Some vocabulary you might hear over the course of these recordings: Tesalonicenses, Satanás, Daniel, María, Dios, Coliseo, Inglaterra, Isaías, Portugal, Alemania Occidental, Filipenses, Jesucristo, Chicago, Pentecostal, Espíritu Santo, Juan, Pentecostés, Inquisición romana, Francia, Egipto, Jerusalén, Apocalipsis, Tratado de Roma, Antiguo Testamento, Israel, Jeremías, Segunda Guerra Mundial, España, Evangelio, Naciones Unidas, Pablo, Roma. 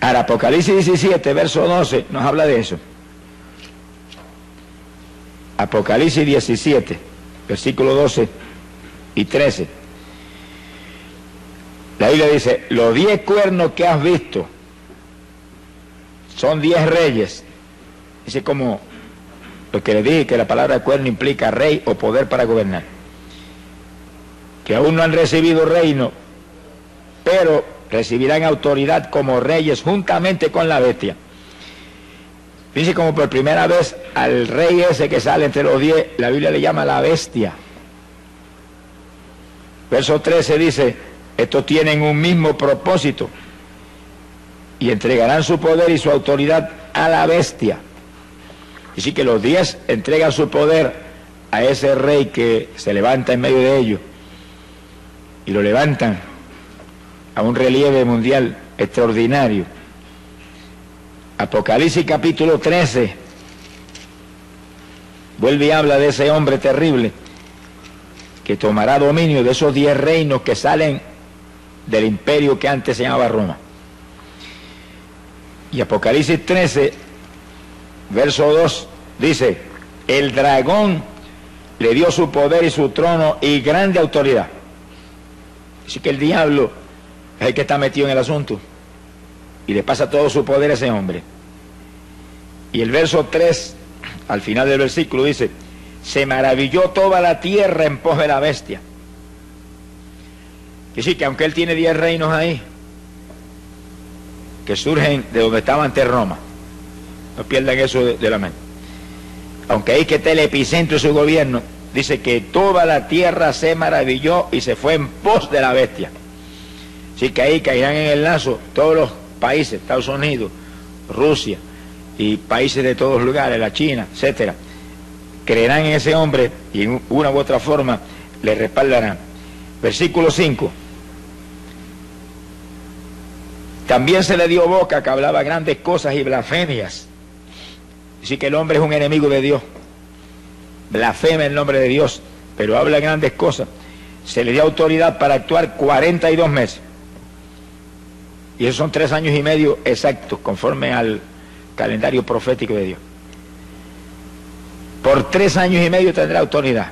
Ahora, Apocalipsis 17, verso 12, nos habla de eso. Apocalipsis 17, versículo 12 y 13. La Biblia dice, los 10 cuernos que has visto son 10 reyes. Dice como lo que le dije, que la palabra cuerno implica rey o poder para gobernar. Que aún no han recibido reino, pero recibirán autoridad como reyes juntamente con la bestia. Dice como por primera vez al rey ese que sale entre los 10, la Biblia le llama la bestia. Verso 13 dice, estos tienen un mismo propósito y entregarán su poder y su autoridad a la bestia. Así que los 10 entregan su poder a ese rey que se levanta en medio de ellos, y lo levantan a un relieve mundial extraordinario. Apocalipsis capítulo 13 vuelve y habla de ese hombre terrible que tomará dominio de esos 10 reinos que salen del imperio que antes se llamaba Roma. Y Apocalipsis 13, verso 2, dice, el dragón le dio su poder y su trono y grande autoridad. Así que el diablo es el que está metido en el asunto y le pasa todo su poder a ese hombre. Y el verso 3, al final del versículo, dice, se maravilló toda la tierra en pos de la bestia. Y sí, que aunque él tiene 10 reinos ahí, que surgen de donde estaba antes Roma, no pierdan eso de la mente. Aunque ahí que está el epicentro de su gobierno, dice que toda la tierra se maravilló y se fue en pos de la bestia. Así que ahí caerán en el lazo todos los países, Estados Unidos, Rusia y países de todos lugares, la China, etcétera, creerán en ese hombre y en una u otra forma le respaldarán. Versículo 5. También se le dio boca que hablaba grandes cosas y blasfemias. Así que el hombre es un enemigo de Dios, blasfema el nombre de Dios, pero habla grandes cosas. Se le dio autoridad para actuar 42 meses. Y esos son 3 años y medio exactos, conforme al calendario profético de Dios. Por 3 años y medio tendrá autoridad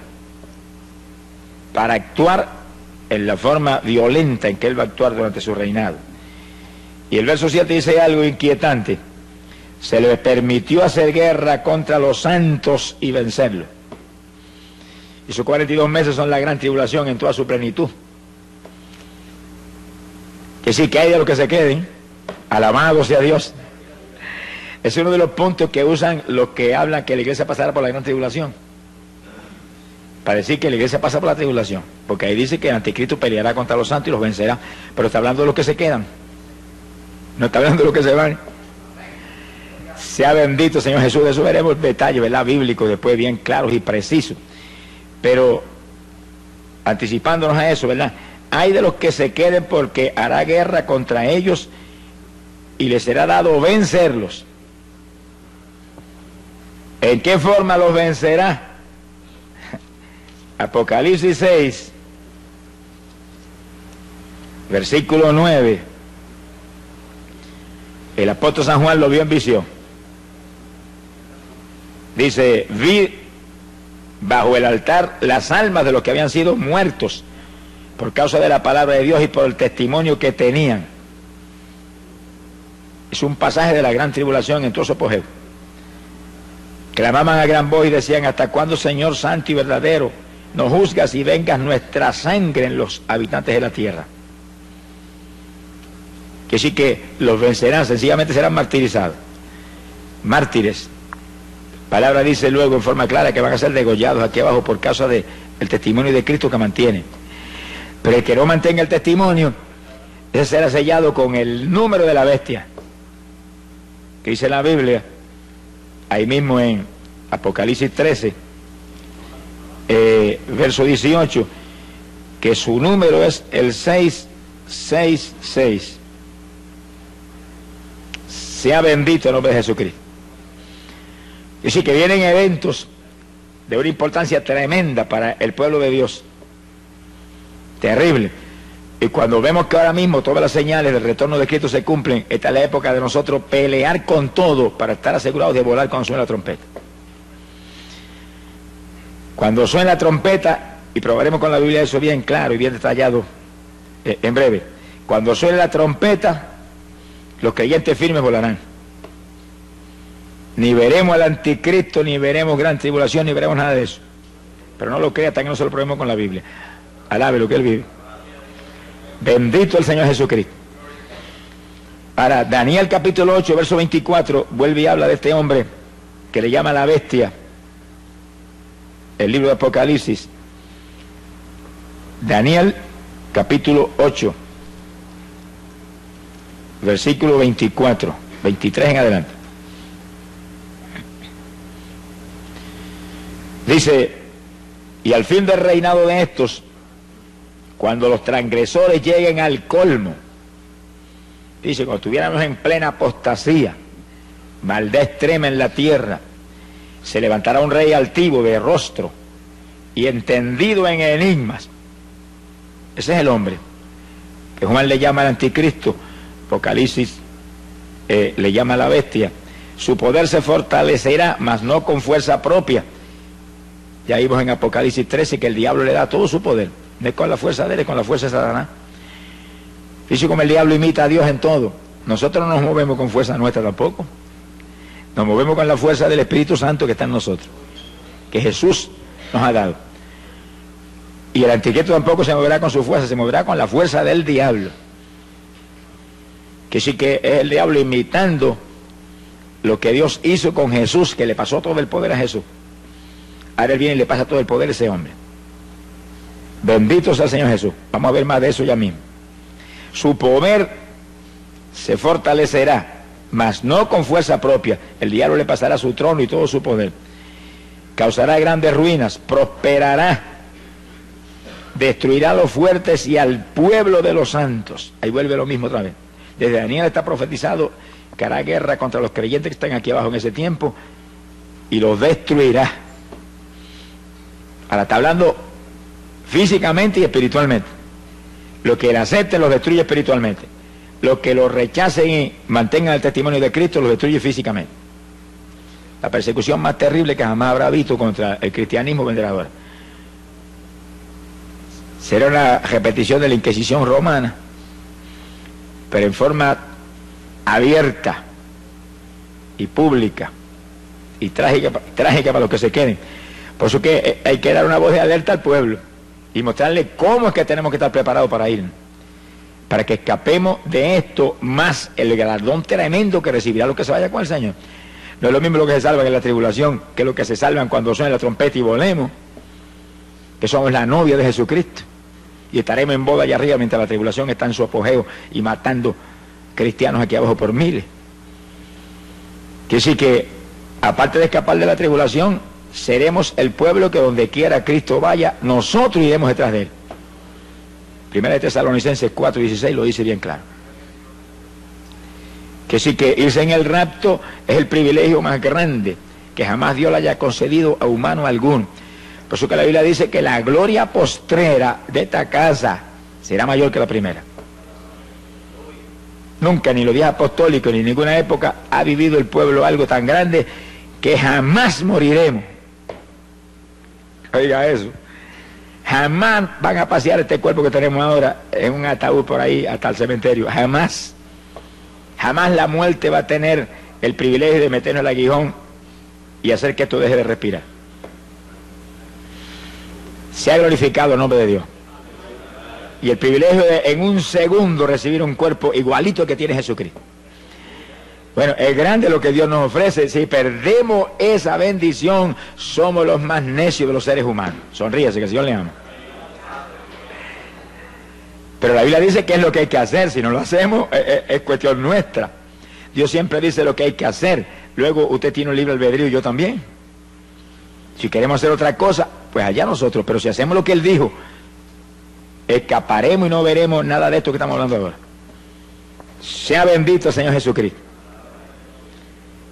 para actuar en la forma violenta en que él va a actuar durante su reinado. Y el verso 7 dice algo inquietante. Se le permitió hacer guerra contra los santos y vencerlos. Y sus 42 meses son la gran tribulación en toda su plenitud. Que sí, que hay de los que se queden, alabado sea Dios. Es uno de los puntos que usan los que hablan que la iglesia pasará por la gran tribulación, para decir que la iglesia pasa por la tribulación, porque ahí dice que el anticristo peleará contra los santos y los vencerá, pero está hablando de los que se quedan, no está hablando de los que se van. Sea bendito Señor Jesús. De eso veremos detalles, ¿verdad?, bíblicos después, bien claros y precisos, pero anticipándonos a eso, ¿verdad?, hay de los que se queden porque hará guerra contra ellos y les será dado vencerlos. ¿En qué forma los vencerá? Apocalipsis 6, versículo 9. El apóstol San Juan lo vio en visión. Dice, vi bajo el altar las almas de los que habían sido muertos por causa de la palabra de Dios y por el testimonio que tenían. Es un pasaje de la gran tribulación en todo su apogeo. Clamaban a gran voz y decían, ¿hasta cuándo, Señor santo y verdadero, nos juzgas y vengas nuestra sangre en los habitantes de la tierra? Que sí, que los vencerán, sencillamente serán martirizados, mártires. La palabra dice luego en forma clara que van a ser degollados aquí abajo por causa del testimonio de Cristo que mantienen. Pero el que no mantenga el testimonio, ese será sellado con el número de la bestia, que dice la Biblia, ahí mismo en Apocalipsis 13, verso 18, que su número es el 666. Sea bendito el nombre de Jesucristo. Y sí, que vienen eventos de una importancia tremenda para el pueblo de Dios. Terrible. Y cuando vemos que ahora mismo todas las señales del retorno de Cristo se cumplen, esta es la época de nosotros pelear con todo para estar asegurados de volar cuando suene la trompeta. Cuando suene la trompeta, y probaremos con la Biblia eso bien claro y bien detallado en breve, cuando suene la trompeta, los creyentes firmes volarán. Ni veremos al anticristo, ni veremos gran tribulación, ni veremos nada de eso. Pero no lo crea hasta que no se lo probemos con la Biblia. Alabe lo que él vive. Bendito el Señor Jesucristo. Ahora, Daniel capítulo 8, verso 24, vuelve y habla de este hombre que le llama la bestia. El libro de Apocalipsis. Daniel capítulo 8, versículo 24, 23 en adelante. Dice, y al fin del reinado de estos, cuando los transgresores lleguen al colmo, dice, cuando estuviéramos en plena apostasía, maldad extrema en la tierra, se levantará un rey altivo de rostro y entendido en enigmas. Ese es el hombre que Juan le llama el anticristo, Apocalipsis le llama la bestia. Su poder se fortalecerá, mas no con fuerza propia. Ya vimos en Apocalipsis 13 que el diablo le da todo su poder. No es con la fuerza de él, es con la fuerza de Satanás. Dice como el diablo imita a Dios en todo. Nosotros no nos movemos con fuerza nuestra tampoco. Nos movemos con la fuerza del Espíritu Santo que está en nosotros, que Jesús nos ha dado. Y el anticristo tampoco se moverá con su fuerza, se moverá con la fuerza del diablo. Que sí que es el diablo imitando lo que Dios hizo con Jesús, que le pasó todo el poder a Jesús. Ahora él viene y le pasa todo el poder a ese hombre. Bendito sea el Señor Jesús. Vamos a ver más de eso ya mismo. Su poder se fortalecerá, mas no con fuerza propia. El diablo le pasará su trono y todo su poder. Causará grandes ruinas, prosperará, destruirá a los fuertes y al pueblo de los santos. Ahí vuelve lo mismo otra vez. Desde Daniel está profetizado que hará guerra contra los creyentes que están aquí abajo en ese tiempo y los destruirá. Ahora está hablando físicamente y espiritualmente. Lo que le acepte los destruye espiritualmente. Lo que lo rechacen y mantengan el testimonio de Cristo los destruye físicamente. La persecución más terrible que jamás habrá visto contra el cristianismo vendrá ahora. Será una repetición de la Inquisición romana, pero en forma abierta y pública y trágica para los que se queden. Por eso que hay que dar una voz de alerta al pueblo y mostrarle cómo es que tenemos que estar preparados para ir, para que escapemos de esto, más el galardón tremendo que recibirá lo que se vaya con el Señor. No es lo mismo lo que se salvan en la tribulación que lo que se salvan cuando suene la trompeta y volemos, que somos la novia de Jesucristo y estaremos en boda allá arriba mientras la tribulación está en su apogeo y matando cristianos aquí abajo por miles. Que sí que, aparte de escapar de la tribulación, seremos el pueblo que donde quiera Cristo vaya, nosotros iremos detrás de él. Primera de Tesalonicenses 4:16 lo dice bien claro. Que sí que irse en el rapto es el privilegio más grande que jamás Dios le haya concedido a humano alguno. Por eso que la Biblia dice que la gloria postrera de esta casa será mayor que la primera. Nunca, ni los días apostólicos, ni en ninguna época ha vivido el pueblo algo tan grande que jamás moriremos. Oiga eso, jamás van a pasear este cuerpo que tenemos ahora en un ataúd por ahí hasta el cementerio. Jamás, jamás la muerte va a tener el privilegio de meternos el aguijón y hacer que esto deje de respirar. Se ha glorificado el nombre de Dios y el privilegio de en un segundo recibir un cuerpo igualito que tiene Jesucristo. Bueno, es grande lo que Dios nos ofrece. Si perdemos esa bendición, somos los más necios de los seres humanos. Sonríase, que el Señor le ama. Pero la Biblia dice que es lo que hay que hacer. Si no lo hacemos, es cuestión nuestra. Dios siempre dice lo que hay que hacer. Luego usted tiene un libre albedrío y yo también. Si queremos hacer otra cosa, pues allá nosotros. Pero si hacemos lo que Él dijo, escaparemos y no veremos nada de esto que estamos hablando ahora. Sea bendito el Señor Jesucristo.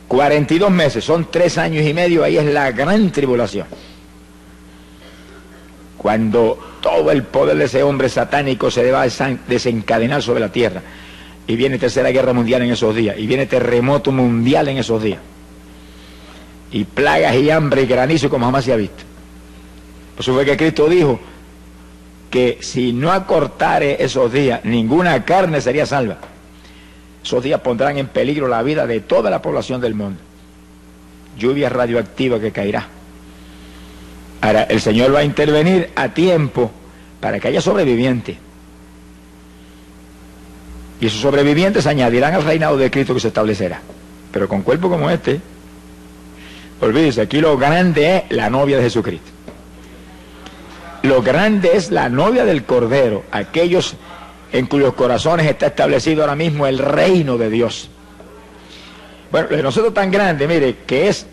42 meses, son 3 años y medio, ahí es la gran tribulación. cuando todo el poder de ese hombre satánico se va a desencadenar sobre la tierra. Y viene Tercera Guerra Mundial en esos días, y viene terremoto mundial en esos días, y plagas y hambre y granizo como jamás se ha visto. Por eso fue que Cristo dijo que si no acortare esos días, ninguna carne sería salva. Esos días pondrán en peligro la vida de toda la población del mundo. Lluvia radioactiva que caerá. Ahora, el Señor va a intervenir a tiempo para que haya sobrevivientes. Y esos sobrevivientes añadirán al reinado de Cristo que se establecerá. Pero con cuerpo como este, olvídese, aquí lo grande es la novia de Jesucristo. Lo grande es la novia del Cordero, aquellos en cuyos corazones está establecido ahora mismo el reino de Dios. Bueno, lo de nosotros tan grande, mire, que es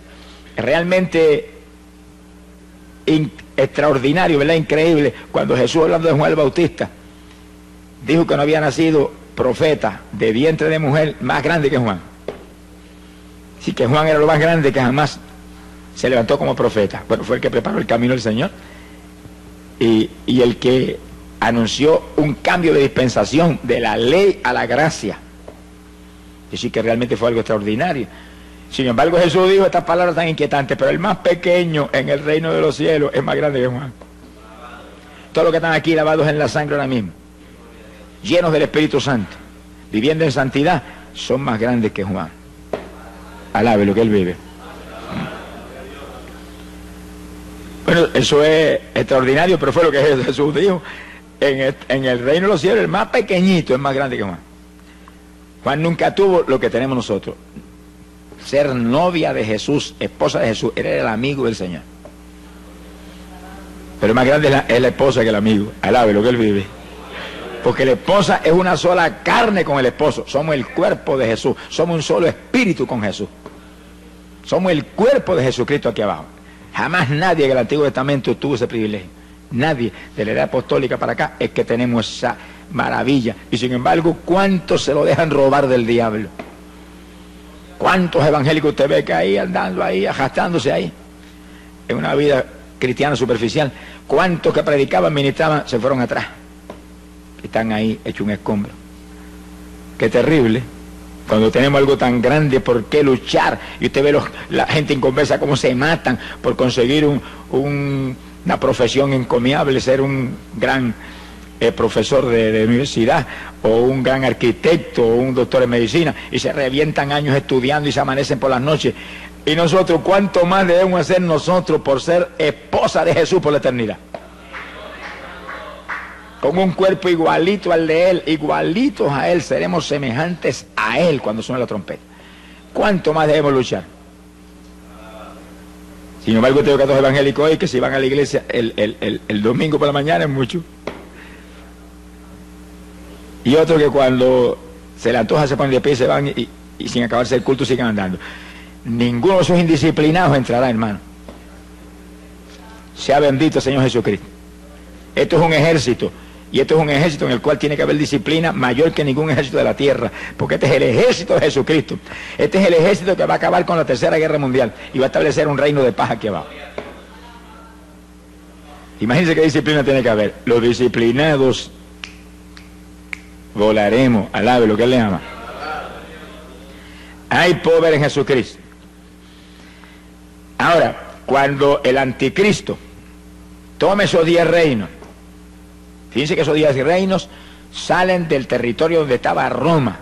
realmente extraordinario, ¿verdad? Increíble, cuando Jesús, hablando de Juan el Bautista, dijo que no había nacido profeta de vientre de mujer más grande que Juan. Así que Juan era lo más grande que jamás se levantó como profeta. Bueno, fue el que preparó el camino del Señor y el que anunció un cambio de dispensación de la ley a la gracia. Así que realmente fue algo extraordinario. Sin embargo, Jesús dijo estas palabras tan inquietantes: pero el más pequeño en el reino de los cielos es más grande que Juan. Todos los que están aquí lavados en la sangre ahora mismo, llenos del Espíritu Santo, viviendo en santidad, son más grandes que Juan. Alabe lo que él vive. Bueno, eso es extraordinario, pero fue lo que Jesús dijo. En el reino de los cielos, el más pequeñito es más grande que Juan. Juan nunca tuvo lo que tenemos nosotros: ser novia de Jesús, esposa de Jesús. Él era el amigo del Señor. Pero más grande es la esposa que el amigo. Alabe lo que él vive. Porque la esposa es una sola carne con el esposo. Somos el cuerpo de Jesús. Somos un solo espíritu con Jesús. Somos el cuerpo de Jesucristo aquí abajo. Jamás nadie en el Antiguo Testamento tuvo ese privilegio. Nadie de la edad apostólica para acá es que tenemos esa maravilla. Y sin embargo, ¿cuántos se lo dejan robar del diablo? ¿Cuántos evangélicos usted ve que ahí andando ahí, ajastándose ahí? En una vida cristiana superficial. ¿Cuántos que predicaban, ministraban, se fueron atrás? Están ahí hecho un escombro. Qué terrible. Cuando tenemos algo tan grande, ¿por qué luchar? Y usted ve la gente en conversa cómo se matan por conseguir una profesión encomiable, ser un gran profesor de universidad, o un gran arquitecto, o un doctor en medicina, y se revientan años estudiando y se amanecen por las noches. Y nosotros, ¿cuánto más debemos hacer nosotros por ser esposa de Jesús por la eternidad? Con un cuerpo igualito al de Él, igualitos a Él, seremos semejantes a Él cuando suene la trompeta. ¿Cuánto más debemos luchar? Sin embargo, tengo que los evangélicos hoy, que si van a la iglesia el domingo por la mañana, es mucho. Y otros que cuando se le antoja se ponen de pie y se van, y sin acabarse el culto siguen andando. Ninguno de esos indisciplinados entrará, hermano. Sea bendito el Señor Jesucristo. Esto es un ejército. Y esto es un ejército en el cual tiene que haber disciplina mayor que ningún ejército de la tierra, porque este es el ejército de Jesucristo. Este es el ejército que va a acabar con la Tercera Guerra Mundial y va a establecer un reino de paz aquí abajo. Imagínense qué disciplina tiene que haber. Los disciplinados volaremos. Alabe lo que él le ama. Hay poder en Jesucristo. Ahora, cuando el anticristo tome esos 10 reinos, fíjense que esos 10 reinos salen del territorio donde estaba Roma,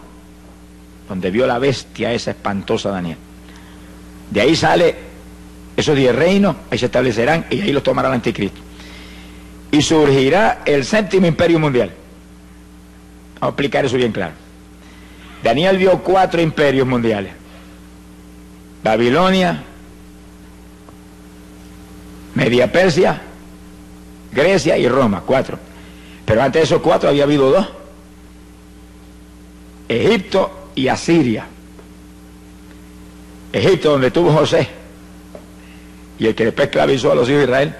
donde vio la bestia esa espantosa Daniel. De ahí sale esos 10 reinos, ahí se establecerán y ahí los tomará el anticristo. Y surgirá el 7.º imperio mundial. Vamos a explicar eso bien claro. Daniel vio 4 imperios mundiales: Babilonia, Media Persia, Grecia y Roma, 4. Pero antes de esos 4 había habido 2: Egipto y Asiria. Egipto, donde estuvo José, y el que después esclavizó a los hijos de Israel.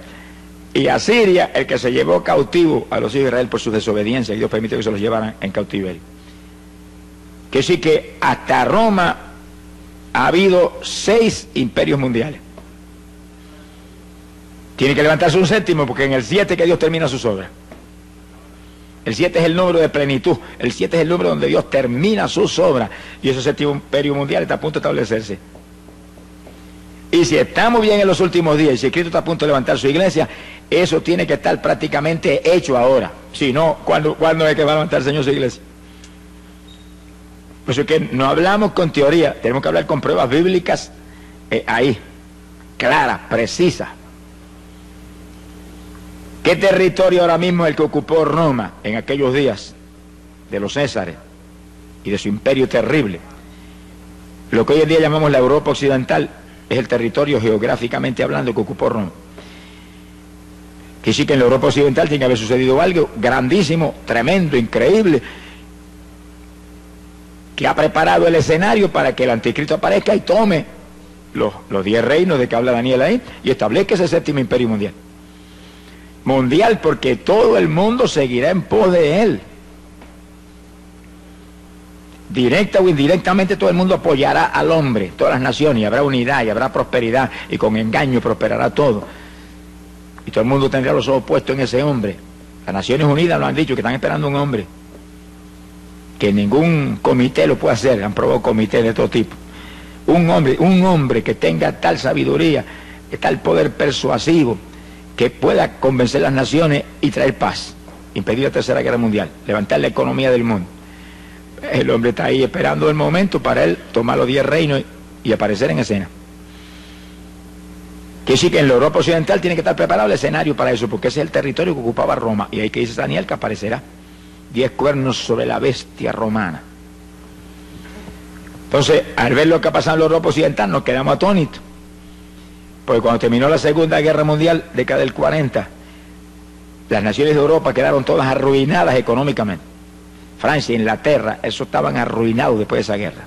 Y Asiria, el que se llevó cautivo a los hijos de Israel por su desobediencia, y Dios permitió que se los llevaran en cautiverio. Que sí, que hasta Roma ha habido 6 imperios mundiales. Tiene que levantarse un séptimo, porque en el 7 que Dios termina sus obras. El 7 es el número de plenitud, el 7 es el número donde Dios termina sus obras, y ese séptimo imperio mundial está a punto de establecerse. Y si estamos bien en los últimos días, y si Cristo está a punto de levantar su iglesia, eso tiene que estar prácticamente hecho ahora. Si no, ¿cuándo es que va a levantar el Señor su iglesia? Por eso es que no hablamos con teoría, tenemos que hablar con pruebas bíblicas ahí, claras, precisas. ¿Qué territorio ahora mismo es el que ocupó Roma en aquellos días de los Césares y de su imperio terrible? Lo que hoy en día llamamos la Europa Occidental es el territorio geográficamente hablando que ocupó Roma. Que sí que en la Europa Occidental tiene que haber sucedido algo grandísimo, tremendo, increíble, que ha preparado el escenario para que el anticristo aparezca y tome los 10 reinos de que habla Daniel ahí y establezca ese séptimo imperio mundial. Mundial, porque todo el mundo seguirá en pos de él. Directa o indirectamente todo el mundo apoyará al hombre, todas las naciones, y habrá unidad y habrá prosperidad, y con engaño prosperará todo. Y todo el mundo tendrá los ojos puestos en ese hombre. Las Naciones Unidas lo han dicho, que están esperando un hombre, que ningún comité lo puede hacer, han probado comités de todo tipo. Un hombre que tenga tal sabiduría, tal poder persuasivo, que pueda convencer las naciones y traer paz, impedir la Tercera Guerra Mundial, levantar la economía del mundo. El hombre está ahí esperando el momento para él tomar los 10 reinos y aparecer en escena. Que sí que en la Europa Occidental tiene que estar preparado el escenario para eso, porque ese es el territorio que ocupaba Roma. Y ahí que dice Daniel que aparecerá 10 cuernos sobre la bestia romana. Entonces, al ver lo que ha pasado en la Europa Occidental, nos quedamos atónitos. Porque cuando terminó la Segunda Guerra Mundial, década del 40, las naciones de Europa quedaron todas arruinadas económicamente. Francia, Inglaterra, esos estaban arruinados después de esa guerra.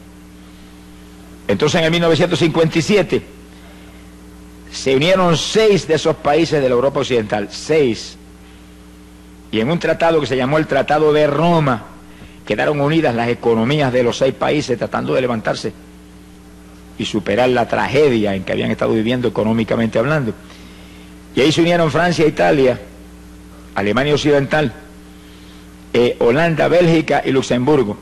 Entonces en el 1957 se unieron 6 de esos países de la Europa Occidental, 6. Y en un tratado que se llamó el Tratado de Roma, quedaron unidas las economías de los 6 países tratando de levantarse y superar la tragedia en que habían estado viviendo económicamente hablando. Y ahí se unieron Francia, Italia, Alemania Occidental, Holanda, Bélgica y Luxemburgo,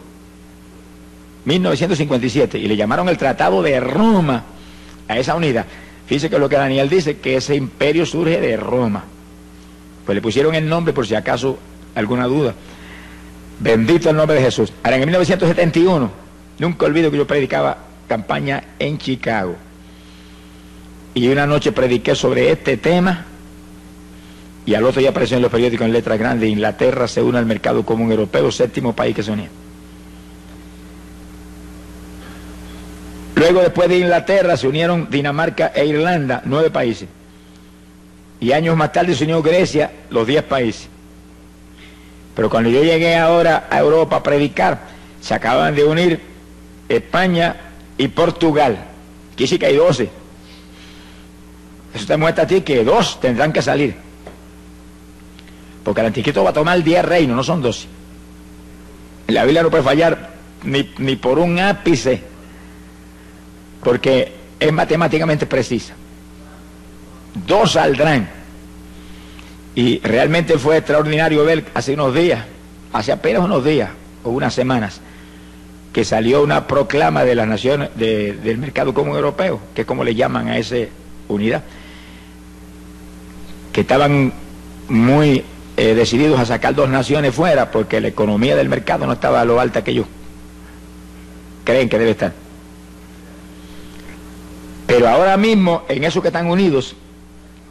1957, y le llamaron el Tratado de Roma a esa unidad. Fíjese que lo que Daniel dice, que ese imperio surge de Roma, pues le pusieron el nombre por si acaso alguna duda. Bendito el nombre de Jesús. Ahora en el 1971, nunca olvido que yo predicaba campaña en Chicago, y una noche prediqué sobre este tema. Y al otro día apareció en los periódicos en letras grandes: Inglaterra se une al mercado común europeo, 7º país que se unía. Luego, después de Inglaterra, se unieron Dinamarca e Irlanda, 9 países. Y años más tarde se unió Grecia, los 10 países. Pero cuando yo llegué ahora a Europa a predicar, se acaban de unir España y Portugal. Aquí sí que hay 12. Eso te muestra a ti que 2 tendrán que salir. Porque el anticristo va a tomar 10 reinos, no son 12. La Biblia no puede fallar ni por un ápice, porque es matemáticamente precisa. 2 saldrán. Y realmente fue extraordinario ver hace unos días, hace apenas unos días o unas semanas, que salió una proclama de las naciones del mercado común europeo, que es como le llaman a esa unidad, que estaban muy decididos a sacar 2 naciones fuera, porque la economía del mercado no estaba a lo alta que ellos creen que debe estar. Pero ahora mismo, en eso que están unidos,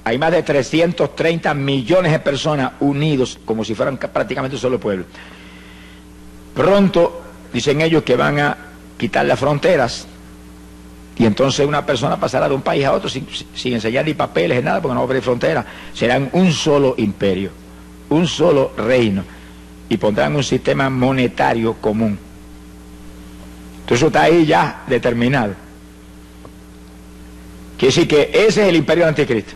hay más de 330 millones de personas unidos, como si fueran prácticamente un solo pueblo. Pronto, dicen ellos, que van a quitar las fronteras, y entonces una persona pasará de un país a otro sin enseñar ni papeles ni nada, porque no va a haber frontera. Serán un solo imperio, un solo reino, y pondrán un sistema monetario común. Entonces eso está ahí ya determinado. Quiere decir que ese es el imperio del anticristo,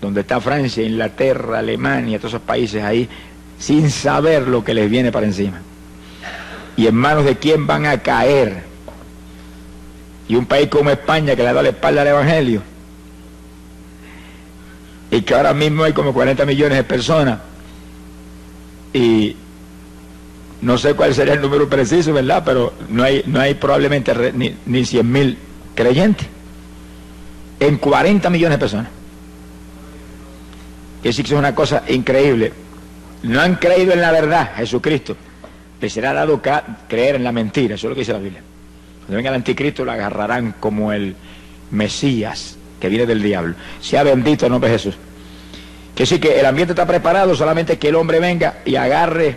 donde está Francia, Inglaterra, Alemania, todos esos países ahí, sin saber lo que les viene para encima, y en manos de quién van a caer. Y un país como España, que le ha dado la espalda al Evangelio, y que ahora mismo hay como 40 millones de personas, y no sé cuál sería el número preciso, ¿verdad? Pero no hay probablemente ni 100.000 creyentes en 40 millones de personas. Es decir, que es una cosa increíble. No han creído en la verdad, Jesucristo. Les será dado creer en la mentira. Eso es lo que dice la Biblia. Cuando venga el anticristo, lo agarrarán como el Mesías, que viene del diablo. Sea bendito el nombre de Jesús. Que sí, que el ambiente está preparado, solamente que el hombre venga y agarre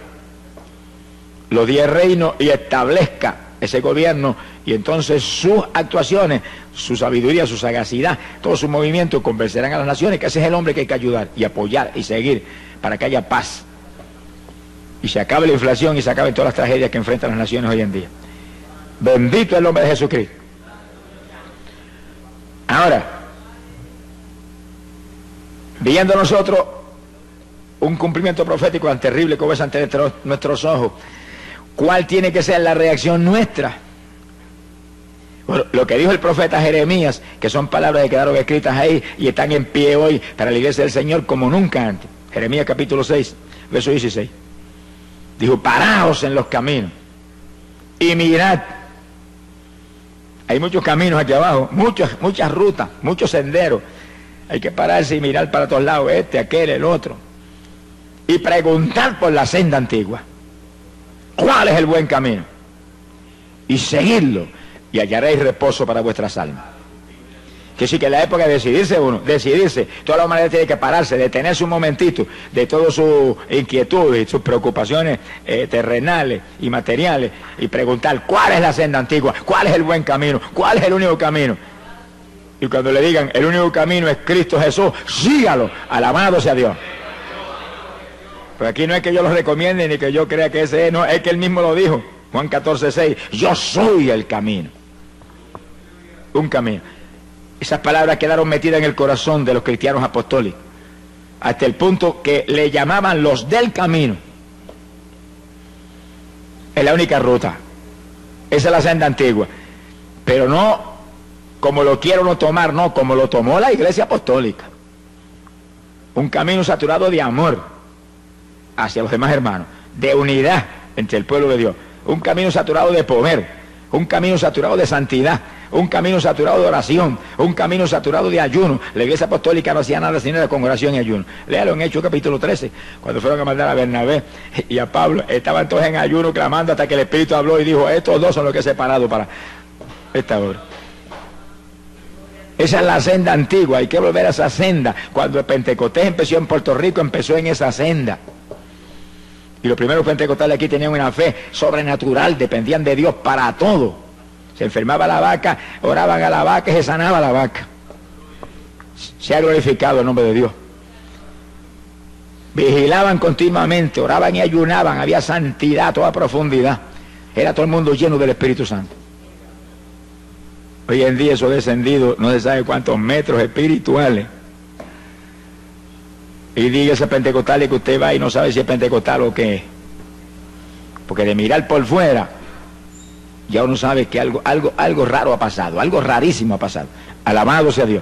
los 10 reinos y establezca ese gobierno, y entonces sus actuaciones, su sabiduría, su sagacidad, todos sus movimientos convencerán a las naciones que ese es el hombre que hay que ayudar y apoyar y seguir para que haya paz y se acabe la inflación y se acaben todas las tragedias que enfrentan las naciones hoy en día. Bendito el nombre de Jesucristo. Ahora, viendo nosotros un cumplimiento profético tan terrible como es ante nuestros ojos, ¿cuál tiene que ser la reacción nuestra? Bueno, lo que dijo el profeta Jeremías, que son palabras que quedaron escritas ahí y están en pie hoy para la iglesia del Señor como nunca antes. Jeremías capítulo 6, verso 16. Dijo, paraos en los caminos y mirad. Hay muchos caminos aquí abajo, muchas rutas, muchos senderos. Hay que pararse y mirar para todos lados, este, aquel, el otro. Y preguntar por la senda antigua. ¿Cuál es el buen camino? Y seguirlo, y hallaréis reposo para vuestras almas. Que sí, que en la época de decidirse uno, decidirse, toda la humanidad tiene que pararse, detenerse un momentito de todas sus inquietudes, sus preocupaciones terrenales y materiales, y preguntar cuál es la senda antigua, cuál es el buen camino, cuál es el único camino. Y cuando le digan, el único camino es Cristo Jesús, sígalo, alabado sea Dios. Pues aquí no es que yo lo recomiende ni que yo crea que ese es, no, es que él mismo lo dijo. Juan 14, 6, yo soy el camino. Un camino. Esas palabras quedaron metidas en el corazón de los cristianos apostólicos, hasta el punto que le llamaban los del camino. Es la única ruta. Esa es la senda antigua. Pero no como lo quiero no tomar, no, como lo tomó la iglesia apostólica. Un camino saturado de amor hacia los demás hermanos, de unidad entre el pueblo de Dios, un camino saturado de poder, un camino saturado de santidad, un camino saturado de oración, un camino saturado de ayuno. La iglesia apostólica no hacía nada sino con oración y ayuno. Léalo en Hechos capítulo 13, cuando fueron a mandar a Bernabé y a Pablo, estaban todos en ayuno clamando hasta que el Espíritu habló y dijo, estos dos son los que he separado para esta hora. Esa es la senda antigua, hay que volver a esa senda. Cuando el Pentecostés empezó en Puerto Rico, empezó en esa senda. Y los primeros pentecostales aquí tenían una fe sobrenatural, dependían de Dios para todo. Se enfermaba la vaca, oraban a la vaca y se sanaba la vaca. Se ha glorificado el nombre de Dios. Vigilaban continuamente, oraban y ayunaban, había santidad a toda profundidad. Era todo el mundo lleno del Espíritu Santo. Hoy en día eso ha descendido no se sabe cuántos metros espirituales. Y dígase pentecostal y que usted va y no sabe si es pentecostal o qué es. Porque de mirar por fuera, ya uno sabe que algo raro ha pasado, algo rarísimo ha pasado. Alabado sea Dios.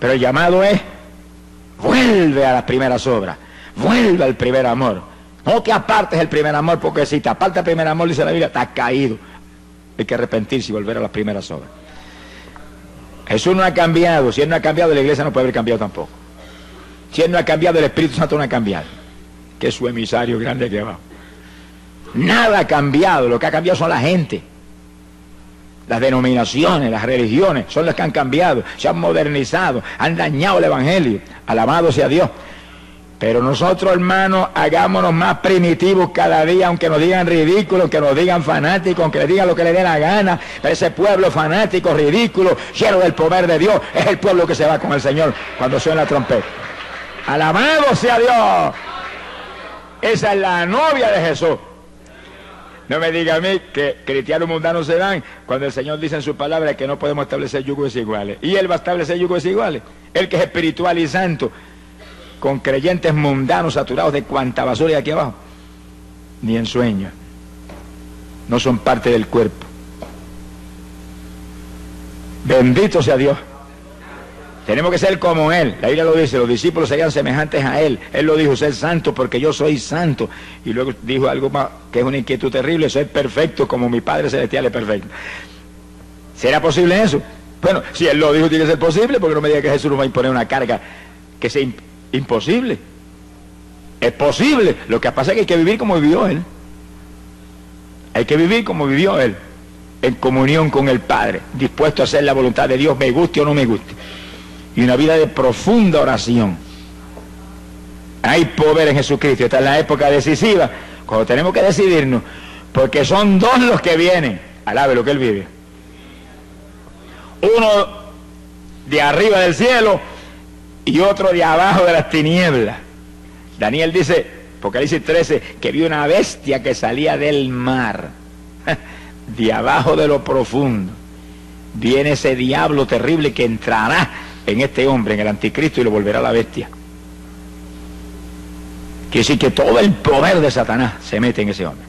Pero el llamado es, vuelve a las primeras obras, vuelve al primer amor. No que apartes el primer amor, porque si te apartas el primer amor, dice la Biblia, estás caído. Hay que arrepentirse y volver a las primeras obras. Jesús no ha cambiado, si Él no ha cambiado, la iglesia no puede haber cambiado tampoco. Si Él no ha cambiado, el Espíritu Santo no ha cambiado, que es su emisario grande aquí abajo. Nada ha cambiado, lo que ha cambiado son la gente. Las denominaciones, las religiones, son las que han cambiado, se han modernizado, han dañado el Evangelio, alabado sea Dios. Pero nosotros, hermanos, hagámonos más primitivos cada día, aunque nos digan ridículos, aunque nos digan fanáticos, aunque les digan lo que les dé la gana. Pero ese pueblo fanático, ridículo, lleno del poder de Dios, es el pueblo que se va con el Señor cuando suena la trompeta. Alabado sea Dios. Esa es la novia de Jesús. No me diga a mí que cristianos mundanos se van cuando el Señor dice en su palabra que no podemos establecer yugos iguales. Y Él va a establecer yugos iguales. Él que es espiritual y santo, con creyentes mundanos saturados de cuanta basura hay aquí abajo. Ni en sueño. No son parte del cuerpo. Bendito sea Dios. Tenemos que ser como Él. La Biblia lo dice, los discípulos serían semejantes a Él. Él lo dijo, ser santo porque yo soy santo. Y luego dijo algo más, que es una inquietud terrible, soy perfecto como mi Padre Celestial es perfecto. ¿Será posible eso? Bueno, si Él lo dijo, tiene que ser posible, porque no me diga que Jesús nos va a imponer una carga que sea imposible. Es posible. Lo que pasa es que hay que vivir como vivió Él. Hay que vivir como vivió Él, en comunión con el Padre, dispuesto a hacer la voluntad de Dios, me guste o no me guste. Y una vida de profunda oración. Hay poder en Jesucristo. Esta es la época decisiva, cuando tenemos que decidirnos, porque son dos los que vienen. Alabe lo que Él vive. Uno de arriba del cielo y otro de abajo de las tinieblas. Daniel dice, Apocalipsis 13, que vio una bestia que salía del mar, de abajo de lo profundo. Viene ese diablo terrible que entrará en este hombre, en el anticristo, y lo volverá la bestia. Quiere decir que todo el poder de Satanás se mete en ese hombre.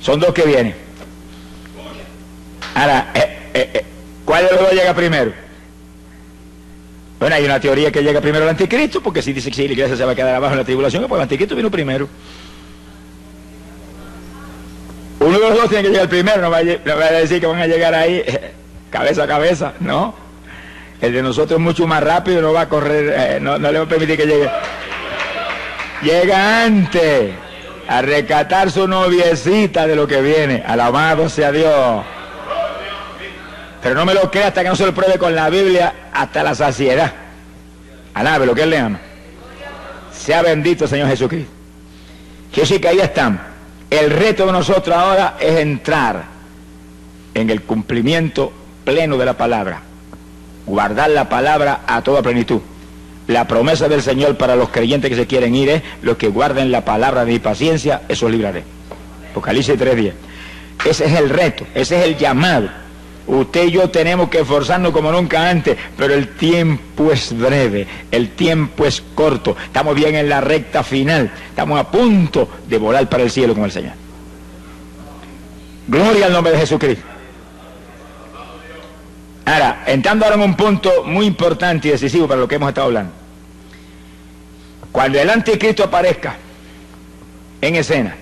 Son dos que vienen. Ahora, ¿cuál de los dos llega primero? Bueno, hay una teoría que llega primero el anticristo, porque si dice que si la iglesia se va a quedar abajo en la tribulación, pues el anticristo vino primero. Uno de los dos tiene que llegar primero. No va a decir que van a llegar ahí cabeza a cabeza, no. El de nosotros es mucho más rápido, no va a correr, no le va a permitir que llegue. Llega antes a rescatar su noviecita de lo que viene. Alabado sea Dios. Pero no me lo crea hasta que no se lo pruebe con la Biblia hasta la saciedad. Alabe lo que Él le ama. Sea bendito, Señor Jesucristo. Quiero decir que ahí están. El reto de nosotros ahora es entrar en el cumplimiento pleno de la palabra. Guardar la palabra a toda plenitud. La promesa del Señor para los creyentes que se quieren ir es: los que guarden la palabra de mi paciencia, esos libraré. Apocalipsis 3:10. Ese es el reto, ese es el llamado. Usted y yo tenemos que esforzarnos como nunca antes, pero el tiempo es breve, el tiempo es corto. Estamos bien en la recta final, estamos a punto de volar para el cielo con el Señor. Gloria al nombre de Jesucristo. Ahora, entrando ahora en un punto muy importante y decisivo para lo que hemos estado hablando. Cuando el anticristo aparezca en escena,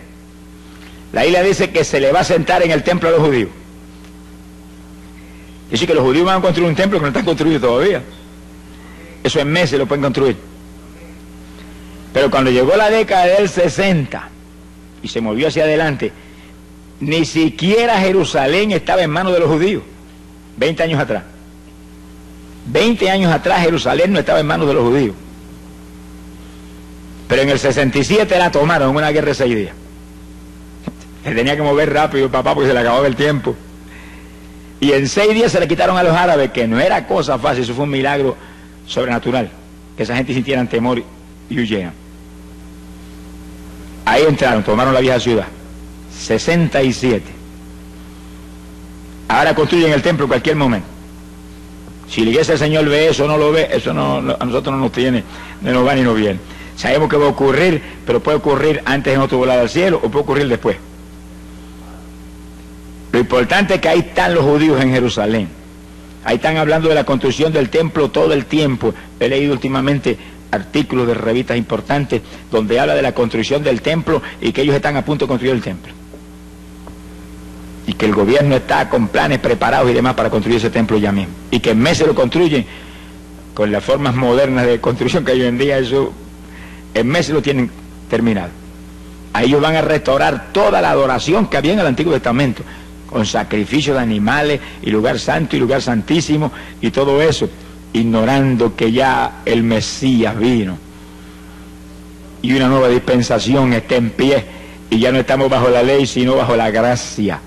la Biblia dice que se le va a sentar en el templo a los judíos. Dice que los judíos van a construir un templo que no están construido todavía. Eso en meses lo pueden construir. Pero cuando llegó la década del 60 y se movió hacia adelante, ni siquiera Jerusalén estaba en manos de los judíos. 20 años atrás. 20 años atrás Jerusalén no estaba en manos de los judíos. Pero en el 67 la tomaron en una guerra de 6 días. Se tenía que mover rápido, papá, porque se le acababa el tiempo. Y en 6 días se le quitaron a los árabes, que no era cosa fácil, eso fue un milagro sobrenatural. Que esa gente sintieran temor y huyeran. Ahí entraron, tomaron la vieja ciudad. 67. Ahora construyen el templo en cualquier momento. Si la iglesia del Señor ve eso o no lo ve, eso no, a nosotros no nos tiene, no nos va ni nos viene. Sabemos que va a ocurrir, pero puede ocurrir antes en otro volar al cielo o puede ocurrir después. Lo importante es que ahí están los judíos en Jerusalén. Ahí están hablando de la construcción del templo todo el tiempo. He leído últimamente artículos de revistas importantes donde habla de la construcción del templo y que ellos están a punto de construir el templo. Y que el gobierno está con planes preparados y demás para construir ese templo ya mismo. Y que en meses lo construyen con las formas modernas de construcción que hay hoy en día. Eso en meses lo tienen terminado. Ahí ellos van a restaurar toda la adoración que había en el Antiguo Testamento, con sacrificios de animales y lugar santo y lugar santísimo y todo eso, ignorando que ya el Mesías vino y una nueva dispensación está en pie y ya no estamos bajo la ley sino bajo la gracia.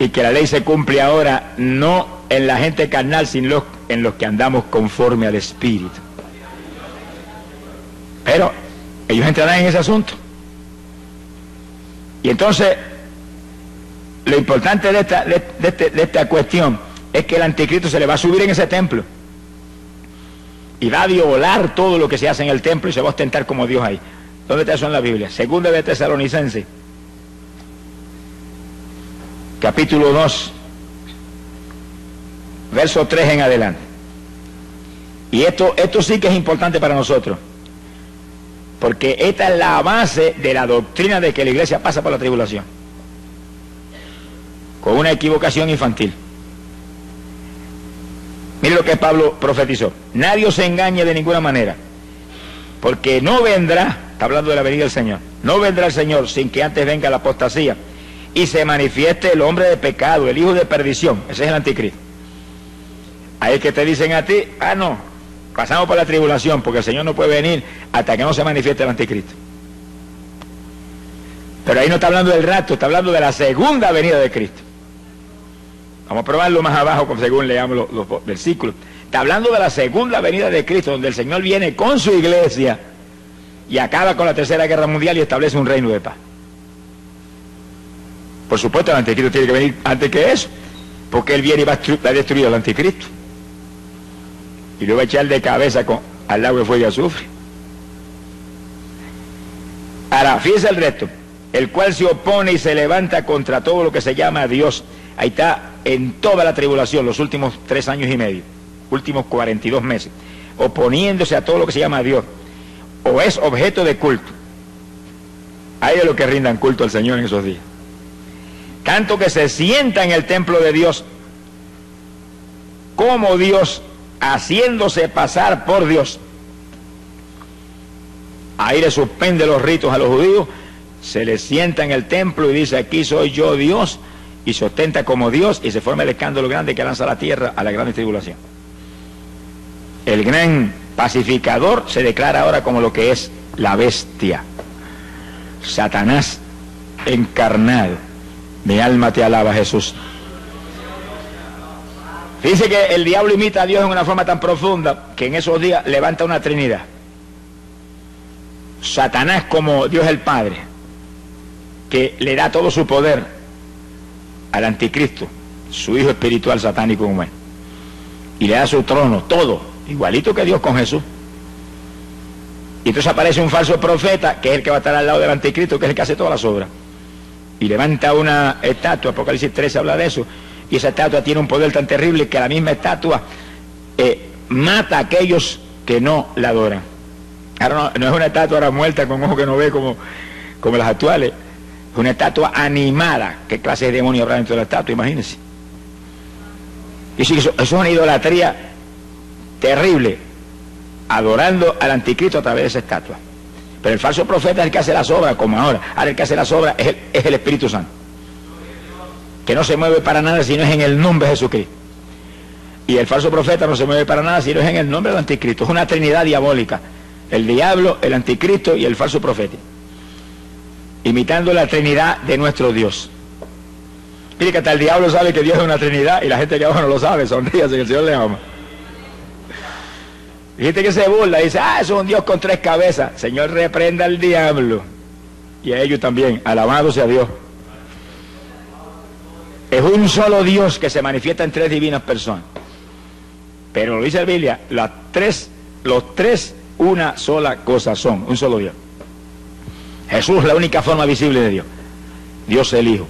Y que la ley se cumple ahora, no en la gente carnal, sino en los que andamos conforme al Espíritu. Pero ellos entrarán en ese asunto. Y entonces, lo importante de esta cuestión es que el anticristo se le va a subir en ese templo. Y va a violar todo lo que se hace en el templo y se va a ostentar como Dios ahí. ¿Dónde está eso en la Biblia? Segunda de Tesalonicenses. Capítulo 2, verso 3 en adelante. Y esto sí que es importante para nosotros, porque esta es la base de la doctrina de que la iglesia pasa por la tribulación, con una equivocación infantil. Mire lo que Pablo profetizó: nadie os engañe de ninguna manera, porque no vendrá, está hablando de la venida del Señor, no vendrá el Señor sin que antes venga la apostasía y se manifieste el hombre de pecado, el hijo de perdición. Ese es el anticristo. Ahí que te dicen a ti: ah, no, pasamos por la tribulación porque el Señor no puede venir hasta que no se manifieste el anticristo. Pero ahí no está hablando del rapto, está hablando de la segunda venida de Cristo. Vamos a probarlo más abajo según leamos los versículos. Está hablando de la segunda venida de Cristo, donde el Señor viene con su iglesia y acaba con la Tercera Guerra Mundial y establece un reino de paz. Por supuesto, el anticristo tiene que venir antes que eso, porque él viene y va a destruir al anticristo y lo va a echar de cabeza al lago de fuego y azufre. Ahora, fíjese el resto: el cual se opone y se levanta contra todo lo que se llama Dios. Ahí está en toda la tribulación, los últimos 3 años y medio, últimos 42 meses, oponiéndose a todo lo que se llama Dios, o es objeto de culto. Hay de los que rindan culto al Señor en esos días, tanto que se sienta en el templo de Dios como Dios, haciéndose pasar por Dios. Ahí le suspende los ritos a los judíos, se le sienta en el templo y dice: aquí soy yo Dios, y se ostenta como Dios, y se forma el escándalo grande que lanza la tierra a la gran tribulación. El gran pacificador se declara ahora como lo que es la bestia, Satanás encarnado. Mi alma te alaba, Jesús. Dice que el diablo imita a Dios en una forma tan profunda que en esos días levanta una trinidad: Satanás como Dios el Padre, que le da todo su poder al anticristo, su hijo espiritual satánico humano, y le da su trono, todo, igualito que Dios con Jesús. Y entonces aparece un falso profeta, que es el que va a estar al lado del anticristo, que es el que hace todas las obras, y levanta una estatua. Apocalipsis 13 habla de eso. Y esa estatua tiene un poder tan terrible que la misma estatua mata a aquellos que no la adoran. Ahora no es una estatua ahora muerta con ojo que no ve como las actuales, es una estatua animada. ¿Qué clase de demonio habrá dentro de la estatua? Imagínense. Y sí, eso es una idolatría terrible, adorando al anticristo a través de esa estatua. Pero el falso profeta es el que hace las obras, como ahora. Ahora el que hace las obras es el Espíritu Santo, que no se mueve para nada si no es en el nombre de Jesucristo. Y el falso profeta no se mueve para nada si no es en el nombre del anticristo. Es una trinidad diabólica: el diablo, el anticristo y el falso profeta, imitando la trinidad de nuestro Dios. Mire que hasta el diablo sabe que Dios es una trinidad, y la gente que abajo no lo sabe. Sonríase, que el Señor le ama. Y gente que se burla dice: ah, eso es un Dios con 3 cabezas. Señor, reprenda al diablo y a ellos también, alabado sea Dios. Es un solo Dios que se manifiesta en 3 divinas personas. Pero lo dice la Biblia, los tres una sola cosa son, un solo Dios. Jesús, la única forma visible de Dios. Dios el Hijo.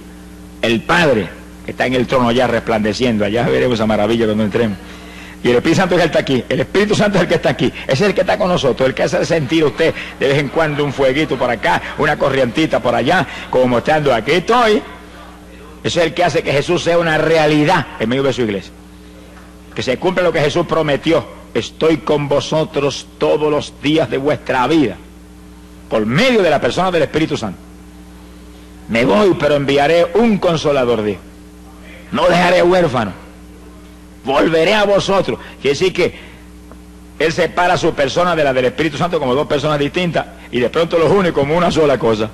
El Padre está en el trono allá resplandeciendo. Allá veremos esa maravilla cuando entremos. Y el Espíritu Santo es el que está aquí. El Espíritu Santo es el que está aquí. Es el que está con nosotros, el que hace sentir usted de vez en cuando un fueguito por acá, una corrientita por allá, como mostrando: aquí estoy. Eso es el que hace que Jesús sea una realidad en medio de su iglesia, que se cumpla lo que Jesús prometió: estoy con vosotros todos los días de vuestra vida, por medio de la persona del Espíritu Santo. Me voy, pero enviaré un consolador, Dios. No dejaré huérfano, volveré a vosotros. Quiere decir que Él separa su persona de la del Espíritu Santo como 2 personas distintas, y de pronto los une como una sola cosa,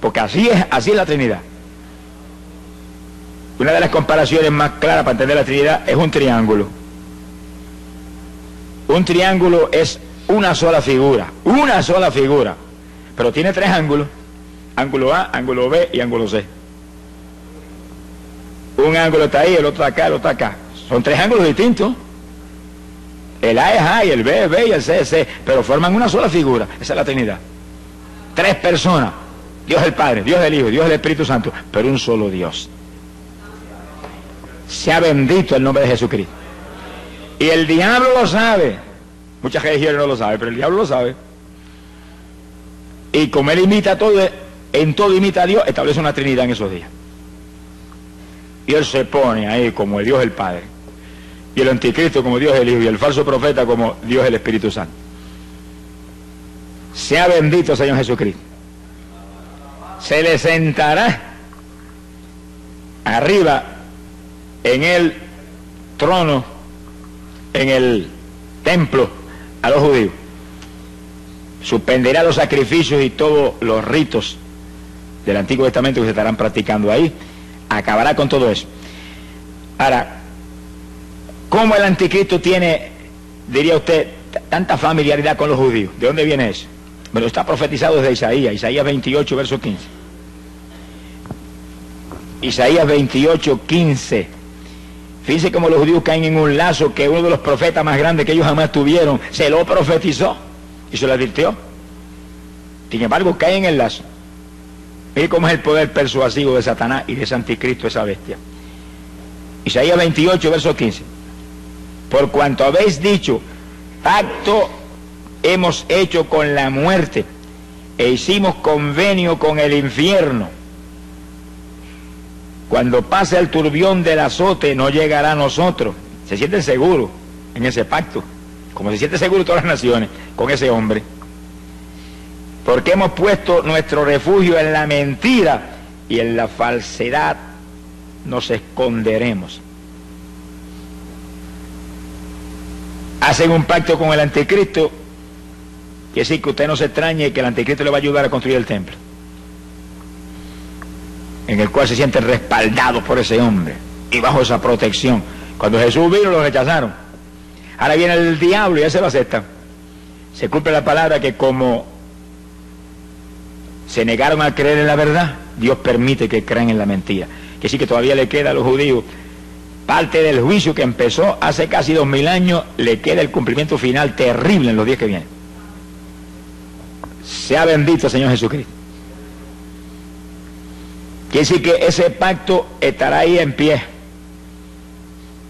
porque así es la Trinidad. Una de las comparaciones más claras para entender la Trinidad es un triángulo. Un triángulo es una sola figura, pero tiene 3 ángulos: ángulo A, ángulo B y ángulo C. Un ángulo está ahí, el otro acá, el otro acá. Son 3 ángulos distintos. El A es A, y el B es B, y el C es C, pero forman una sola figura. Esa es la Trinidad. 3 personas: Dios el Padre, Dios el Hijo, Dios el Espíritu Santo, pero un solo Dios. Sea bendito el nombre de Jesucristo. Y el diablo lo sabe. Muchas religiones no lo saben, pero el diablo lo sabe. Y como él imita todo, en todo imita a Dios, establece una trinidad en esos días. Y él se pone ahí como el Dios el Padre, y el anticristo como Dios el Hijo, y el falso profeta como Dios el Espíritu Santo. Sea bendito Señor Jesucristo. Se le sentará arriba en el trono, en el templo, a los judíos. Suspenderá los sacrificios y todos los ritos del Antiguo Testamento que se estarán practicando ahí. Acabará con todo eso. Ahora, ¿cómo el anticristo tiene, diría usted, tanta familiaridad con los judíos? ¿De dónde viene eso? Bueno, está profetizado desde Isaías, Isaías 28, verso 15. Isaías 28, 15. Fíjense cómo los judíos caen en un lazo que uno de los profetas más grandes que ellos jamás tuvieron, se lo profetizó y se lo advirtió. Sin embargo, caen en el lazo. Miren cómo es el poder persuasivo de Satanás y de ese anticristo, esa bestia. Isaías 28, verso 15. Por cuanto habéis dicho, pacto hemos hecho con la muerte, e hicimos convenio con el infierno. Cuando pase el turbión del azote, no llegará a nosotros. Se sienten seguros en ese pacto, como se sienten seguros todas las naciones con ese hombre. Porque hemos puesto nuestro refugio en la mentira, y en la falsedad nos esconderemos. Hacen un pacto con el anticristo. Quiere decir que usted no se extrañe que el anticristo le va a ayudar a construir el templo, en el cual se sienten respaldados por ese hombre y bajo esa protección. Cuando Jesús vino lo rechazaron. Ahora viene el diablo y él se lo acepta. Se cumple la palabra que como se negaron a creer en la verdad, Dios permite que crean en la mentira. Que sí, que todavía le queda a los judíos parte del juicio que empezó hace casi 2000 años, le queda el cumplimiento final terrible en los días que vienen. Sea bendito Señor Jesucristo. Quiere decir que ese pacto estará ahí en pie.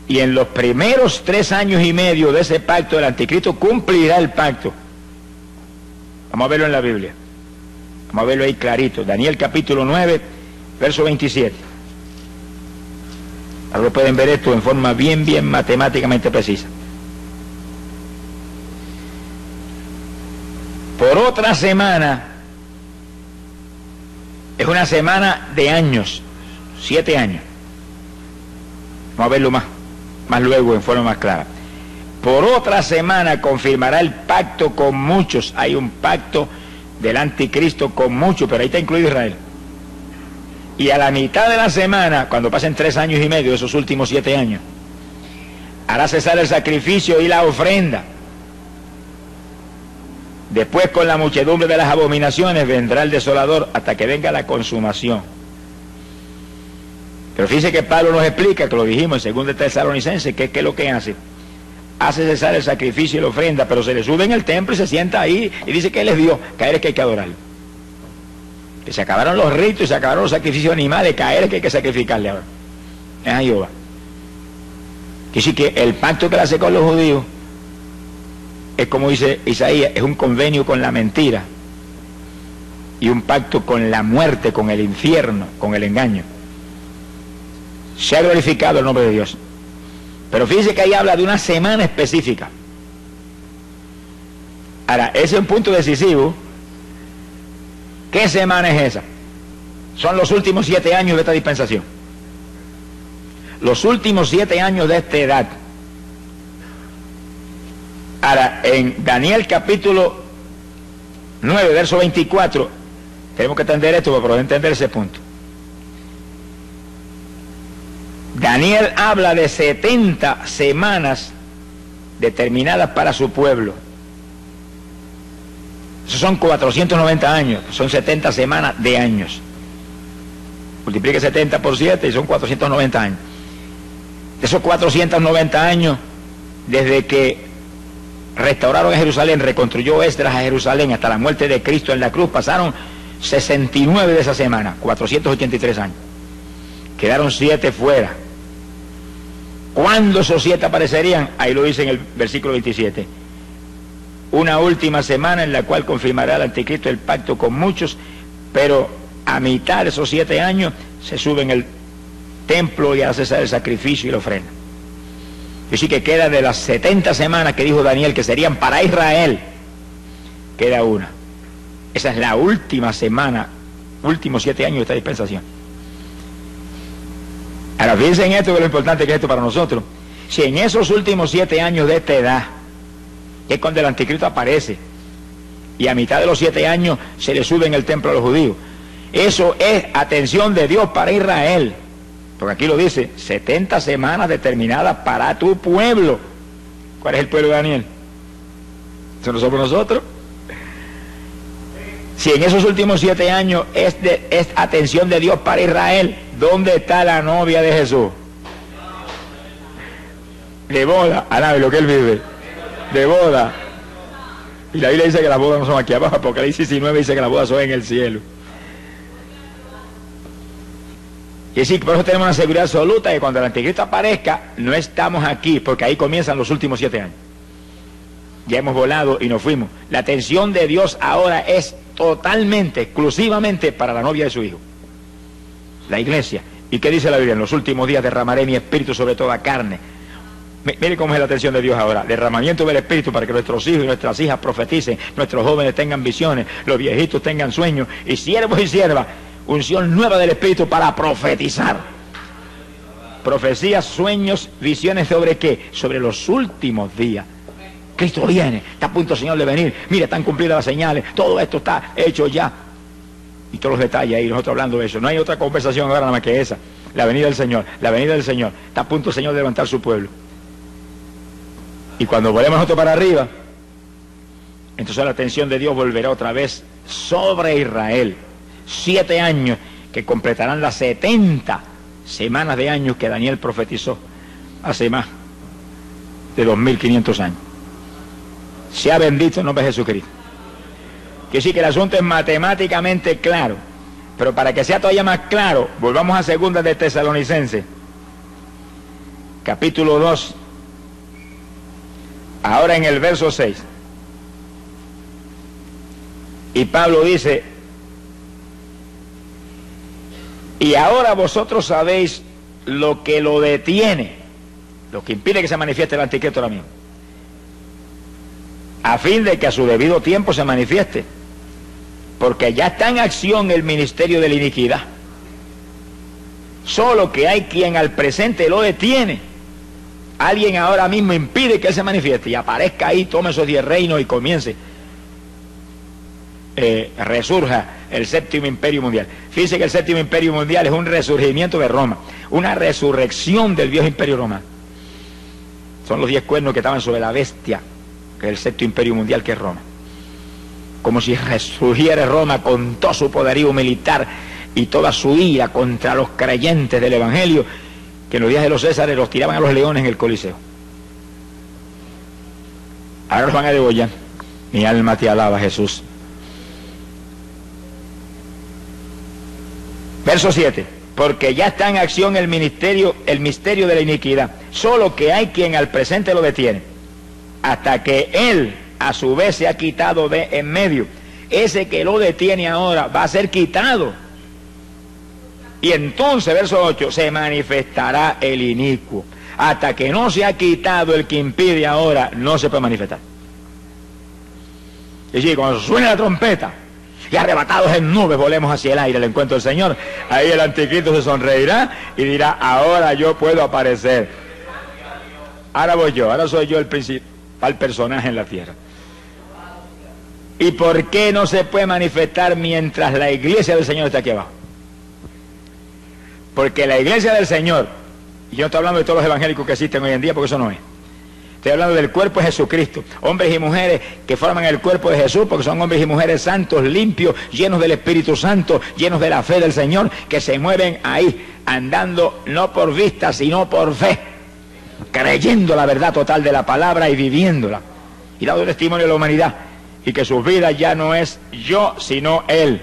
Y en los primeros 3 años y medio de ese pacto, el anticristo cumplirá el pacto. Vamos a verlo en la Biblia. Vamos a verlo ahí clarito. Daniel capítulo 9, verso 27. Ahora lo pueden ver esto en forma bien, bien matemáticamente precisa. Por otra semana, es una semana de años, 7 años. Vamos a verlo más luego en forma más clara. Por otra semana confirmará el pacto con muchos. Hay un pacto del anticristo con muchos, pero ahí está incluido Israel. Y a la mitad de la semana, cuando pasen 3 años y medio de esos últimos 7 años, hará cesar el sacrificio y la ofrenda. Después, con la muchedumbre de las abominaciones, vendrá el desolador hasta que venga la consumación. Pero fíjense que Pablo nos explica, que lo dijimos en Segunda Tesalonicenses, que es lo que hace. Hace cesar el sacrificio y la ofrenda, pero se le sube en el templo y se sienta ahí y dice que él es Dios, que a él es que hay que adorarlo. Que se acabaron los ritos y se acabaron los sacrificios animales, que a él es que hay que sacrificarle ahora. Es a Jehová. Que sí, que el pacto que le hace con los judíos es, como dice Isaías, es un convenio con la mentira y un pacto con la muerte, con el infierno, con el engaño. Se ha glorificado el nombre de Dios. Pero fíjense que ahí habla de una semana específica. Ahora, ese es un punto decisivo. ¿Qué semana es esa? Son los últimos 7 años de esta dispensación. Los últimos 7 años de esta edad. Ahora, en Daniel capítulo 9, verso 24, tenemos que entender esto para poder entender ese punto. Daniel habla de 70 semanas determinadas para su pueblo. Eso son 490 años, son 70 semanas de años. Multiplique 70 por 7 y son 490 años. De esos 490 años, desde que restauraron a Jerusalén, reconstruyó Esdras a Jerusalén, hasta la muerte de Cristo en la cruz, pasaron 69 de esa semana, 483 años. Quedaron 7 fuera. ¿Cuándo esos siete aparecerían? Ahí lo dice en el versículo 27. Una última semana en la cual confirmará el anticristo el pacto con muchos, pero a mitad de esos 7 años se sube en el templo y hace el sacrificio y la ofrenda. Y así que queda de las 70 semanas que dijo Daniel que serían para Israel, queda una. Esa es la última semana, últimos 7 años de esta dispensación. Ahora fíjense en esto, que lo importante que es esto para nosotros. Si en esos últimos 7 años de esta edad, que es cuando el anticristo aparece, y a mitad de los 7 años se le sube en el templo a los judíos, eso es atención de Dios para Israel. Porque aquí lo dice, 70 semanas determinadas para tu pueblo. ¿Cuál es el pueblo de Daniel? Eso no somos nosotros. Si en esos últimos 7 años es atención de Dios para Israel, ¿dónde está la novia de Jesús? De boda, alabe lo que él vive, de boda. Y la Biblia dice que las bodas no son aquí abajo, Apocalipsis 19 dice que las bodas son en el cielo. Y así, por eso tenemos una seguridad absoluta de que cuando el anticristo aparezca, no estamos aquí, porque ahí comienzan los últimos 7 años. Ya hemos volado y nos fuimos. La atención de Dios ahora es totalmente, exclusivamente para la novia de su hijo, la iglesia. ¿Y qué dice la Biblia? En los últimos días derramaré mi espíritu sobre toda carne. Mire cómo es la atención de Dios ahora. Derramamiento del espíritu para que nuestros hijos y nuestras hijas profeticen, nuestros jóvenes tengan visiones, los viejitos tengan sueños, y siervos y siervas, unción nueva del espíritu para profetizar. Profecías, sueños, visiones, ¿sobre qué? Sobre los últimos días. Cristo viene, está a punto el Señor de venir, mira, están cumplidas las señales, todo esto está hecho ya. Y todos los detalles ahí, nosotros hablando de eso. No hay otra conversación ahora nada más que esa. La venida del Señor, la venida del Señor. Está a punto el Señor de levantar su pueblo. Y cuando volvemos nosotros para arriba, entonces la atención de Dios volverá otra vez sobre Israel. 7 años que completarán las 70 semanas de años que Daniel profetizó hace más de 2500 años. Sea bendito el nombre de Jesucristo. Que sí, que el asunto es matemáticamente claro, pero para que sea todavía más claro, volvamos a Segunda de Tesalonicenses, capítulo 2, ahora en el verso 6. Y Pablo dice: y ahora vosotros sabéis lo que lo detiene, lo que impide que se manifieste el anticristo ahora mismo, a fin de que a su debido tiempo se manifieste, porque ya está en acción el ministerio de la iniquidad, solo que hay quien al presente lo detiene. Alguien ahora mismo impide que él se manifieste y aparezca ahí, tome esos 10 reinos y comience, resurja el séptimo imperio mundial. Fíjense que el séptimo imperio mundial es un resurgimiento de Roma, una resurrección del viejo imperio romano. Son los 10 cuernos que estaban sobre la bestia, el sexto imperio mundial, que es Roma. Como si resurgiera Roma con todo su poderío militar y toda su ira contra los creyentes del evangelio, que en los días de los Césares los tiraban a los leones en el Coliseo. Ahora los van a degollar. Mi alma te alaba, Jesús. Verso 7. Porque ya está en acción el misterio de la iniquidad, solo que hay quien al presente lo detiene, hasta que él a su vez se ha quitado de en medio. Ese que lo detiene ahora va a ser quitado, y entonces, verso 8, se manifestará el inicuo. Hasta que no se ha quitado el que impide ahora, no se puede manifestar. Y si cuando suena la trompeta y arrebatados en nubes volemos hacia el aire al encuentro del Señor, ahí el anticristo se sonreirá y dirá: ahora yo puedo aparecer, ahora voy yo, ahora soy yo el principio al personaje en la tierra. ¿Y por qué no se puede manifestar mientras la iglesia del Señor está aquí abajo? Porque la iglesia del Señor, y yo no estoy hablando de todos los evangélicos que existen hoy en día, porque eso no es, estoy hablando del cuerpo de Jesucristo, hombres y mujeres que forman el cuerpo de Jesús, porque son hombres y mujeres santos, limpios, llenos del Espíritu Santo, llenos de la fe del Señor, que se mueven ahí, andando no por vista, sino por fe, creyendo la verdad total de la palabra y viviéndola, y dando testimonio a la humanidad, y que su vida ya no es yo, sino él,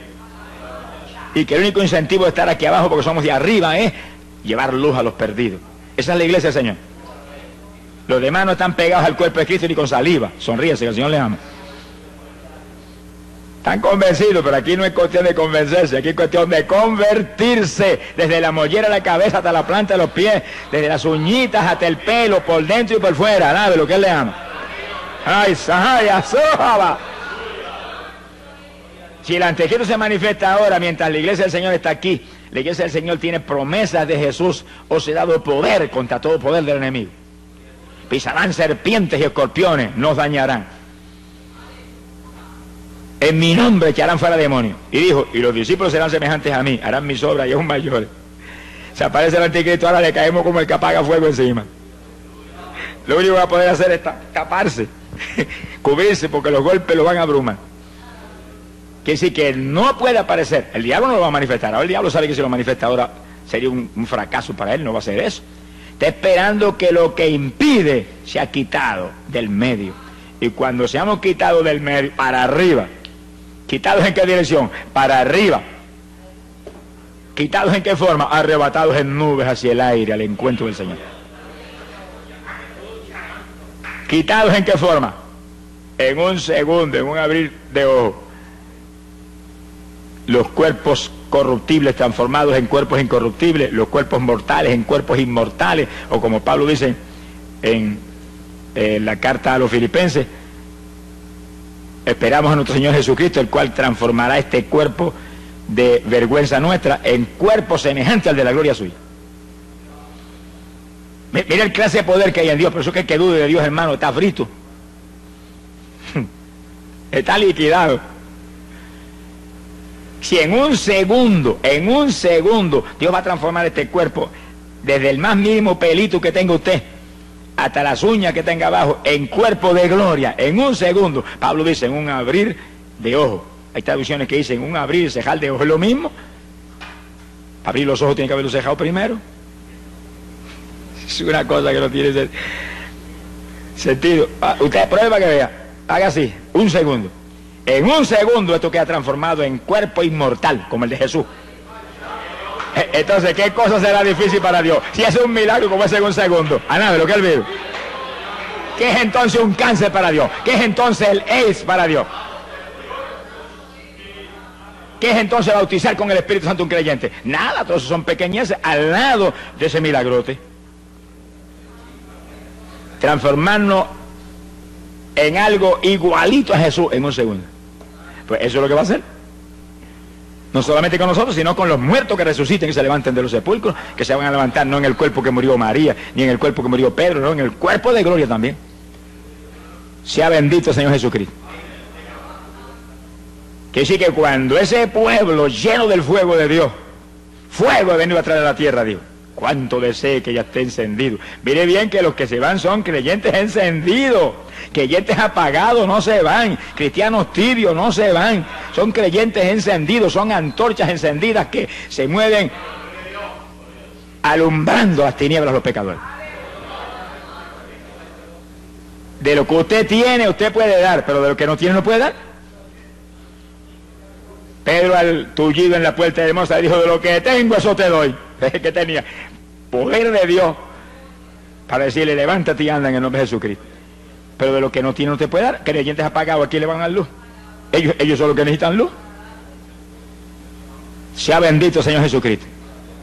y que el único incentivo de estar aquí abajo, porque somos de arriba, es llevar luz a los perdidos. Esa es la iglesia del Señor. Los demás no están pegados al cuerpo de Cristo ni con saliva. Sonríese, que el Señor les ama. Están convencidos, pero aquí no es cuestión de convencerse, aquí es cuestión de convertirse, desde la mollera de la cabeza hasta la planta de los pies, desde las uñitas hasta el pelo, por dentro y por fuera. Alabe lo que Él le ama. ¡Ay, Sahaya, Sohaba! Si el anticristo se manifiesta ahora, mientras la iglesia del Señor está aquí, la iglesia del Señor tiene promesas de Jesús: os he dado poder contra todo poder del enemigo. Pisarán serpientes y escorpiones, nos dañarán. En mi nombre echarán fuera demonios. Y dijo, y los discípulos serán semejantes a mí, harán mis obras y aún mayores. Se aparece el anticristo, ahora le caemos como el que apaga fuego encima. Lo único que va a poder hacer es taparse, cubrirse, porque los golpes lo van a abrumar. Quiere decir que no puede aparecer. El diablo no lo va a manifestar. Ahora el diablo sabe que si lo manifiesta ahora sería un fracaso para él, no va a hacer eso. Está esperando que lo que impide se ha quitado del medio. Y cuando seamos quitados del medio, para arriba. ¿Quitados en qué dirección? Para arriba. ¿Quitados en qué forma? Arrebatados en nubes hacia el aire, al encuentro del Señor. ¿Quitados en qué forma? En un segundo, en un abrir de ojos. Los cuerpos corruptibles transformados en cuerpos incorruptibles, los cuerpos mortales en cuerpos inmortales, o como Pablo dice en la carta a los filipenses, esperamos a nuestro Señor Jesucristo, el cual transformará este cuerpo de vergüenza nuestra en cuerpo semejante al de la gloria suya. Mira el clase de poder que hay en Dios. Por eso que el que dude de Dios, hermano, está frito. Está liquidado. Si en un segundo, Dios va a transformar este cuerpo, desde el más mínimo pelito que tenga usted, hasta las uñas que tenga abajo, en cuerpo de gloria, en un segundo. Pablo dice, en un abrir de ojos. Hay traducciones que dicen, un abrir y cejar de ojos. ¿Es lo mismo? Para abrir los ojos tiene que haberlos cejado primero. Es una cosa que no tiene sentido. Usted prueba que vea. Haga así, un segundo. En un segundo esto queda transformado en cuerpo inmortal, como el de Jesús. Entonces, ¿qué cosa será difícil para Dios? Si es un milagro como es en un segundo. Anábe lo que Él vive. ¿Qué es entonces un cáncer para Dios? ¿Qué es entonces el AIDS para Dios? ¿Qué es entonces bautizar con el Espíritu Santo un creyente? Nada, todos son pequeñeces al lado de ese milagrote. Transformarnos en algo igualito a Jesús en un segundo. Pues eso es lo que va a hacer. No solamente con nosotros, sino con los muertos que resuciten y se levanten de los sepulcros, que se van a levantar no en el cuerpo que murió María, ni en el cuerpo que murió Pedro, no, en el cuerpo de gloria también. Sea bendito el Señor Jesucristo. Que sí, que cuando ese pueblo lleno del fuego de Dios, fuego ha venido a traer a la tierra, Dios, cuánto desee que ya esté encendido. Mire bien que los que se van son creyentes encendidos. Creyentes apagados no se van, cristianos tibios no se van, son creyentes encendidos, son antorchas encendidas que se mueven alumbrando las tinieblas de los pecadores. De lo que usted tiene, usted puede dar, pero de lo que no tiene, no puede dar. Pedro, al tullido en la puerta de Hermosa, dijo, de lo que tengo, eso te doy. ¿Qué tenía? Poder de Dios para decirle, levántate y anda en el nombre de Jesucristo. Pero de lo que no tiene, no te puede dar. Creyentes apagados, aquí le van a dar luz. Ellos son los que necesitan luz. Sea bendito el Señor Jesucristo.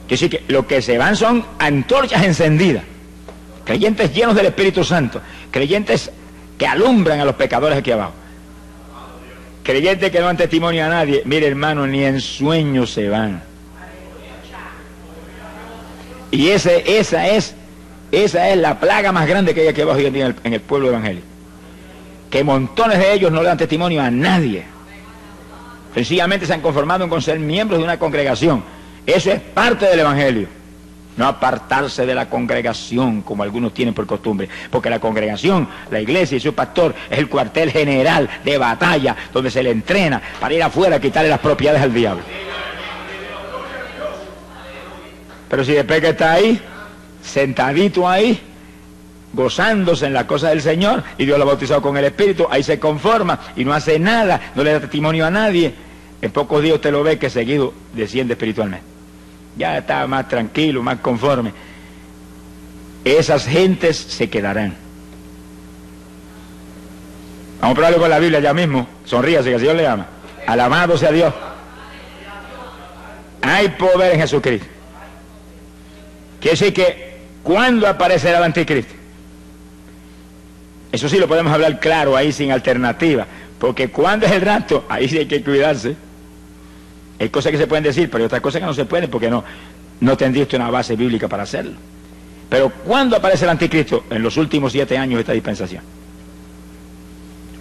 Que sí, que lo que se van son antorchas encendidas. Creyentes llenos del Espíritu Santo. Creyentes que alumbran a los pecadores aquí abajo. Creyentes que no dan testimonio a nadie. Mire, hermano, ni en sueños se van. Y esa es la plaga más grande que hay aquí abajo hoy en día en el pueblo evangélico. Que montones de ellos no le dan testimonio a nadie. Sencillamente se han conformado con ser miembros de una congregación. Eso es parte del evangelio. No apartarse de la congregación como algunos tienen por costumbre. Porque la congregación, la iglesia y su pastor es el cuartel general de batalla donde se le entrena para ir afuera a quitarle las propiedades al diablo. Pero si después que está ahí, sentadito ahí, gozándose en la cosa del Señor, y Dios lo ha bautizado con el Espíritu, ahí se conforma y no hace nada, no le da testimonio a nadie, en pocos días usted lo ve que seguido desciende espiritualmente. Ya está más tranquilo, más conforme. Esas gentes se quedarán. Vamos a probarlo con la Biblia ya mismo. Sonríase, que el Señor le ama. Alabado sea Dios. Hay poder en Jesucristo. Quiere decir que, ¿cuándo aparecerá el anticristo? Eso sí lo podemos hablar claro ahí, sin alternativa. Porque cuando es el rato, ahí sí hay que cuidarse. Hay cosas que se pueden decir, pero hay otras cosas que no se pueden, porque no tendría usted una base bíblica para hacerlo. Pero ¿cuándo aparece el anticristo? En los últimos 7 años de esta dispensación.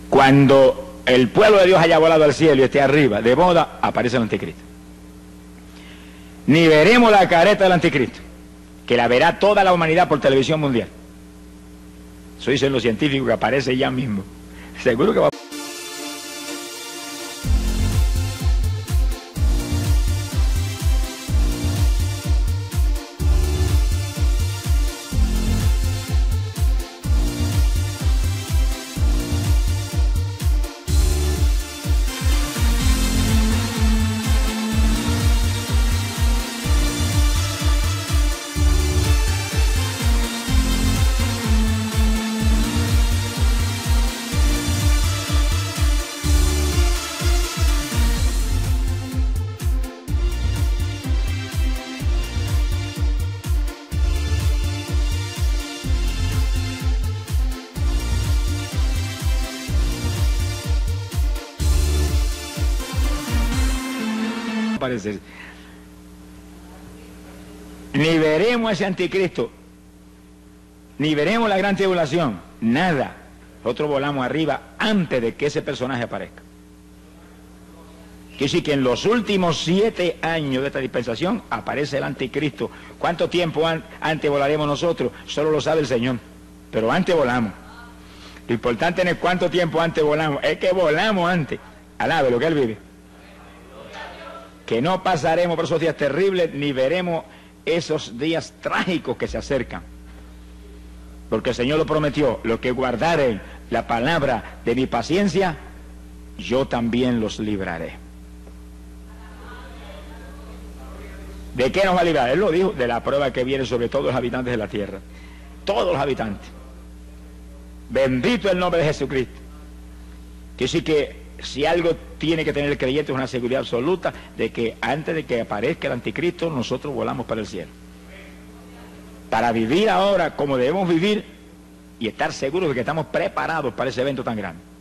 Cuando el pueblo de Dios haya volado al cielo y esté arriba de boda, aparece el anticristo. Ni veremos la careta del anticristo, que la verá toda la humanidad por televisión mundial. Eso dicen los científicos, que aparece ya mismo. Seguro que va a... Ni veremos ese anticristo, ni veremos la gran tribulación, nada. Nosotros volamos arriba antes de que ese personaje aparezca. Quiere decir que en los últimos 7 años de esta dispensación aparece el anticristo. ¿Cuánto tiempo antes volaremos nosotros? Solo lo sabe el Señor, pero antes volamos. Lo importante no es cuánto tiempo antes volamos, es que volamos antes. Alabe lo que Él vive. Que no pasaremos por esos días terribles, ni veremos esos días trágicos que se acercan. Porque el Señor lo prometió: lo que guardaren la palabra de mi paciencia, yo también los libraré. ¿De qué nos va a librar? Él lo dijo, de la prueba que viene sobre todos los habitantes de la tierra. Todos los habitantes. Bendito el nombre de Jesucristo. Que sí que... Si algo tiene que tener el creyente es una seguridad absoluta de que antes de que aparezca el anticristo nosotros volamos para el cielo. Para vivir ahora como debemos vivir y estar seguros de que estamos preparados para ese evento tan grande.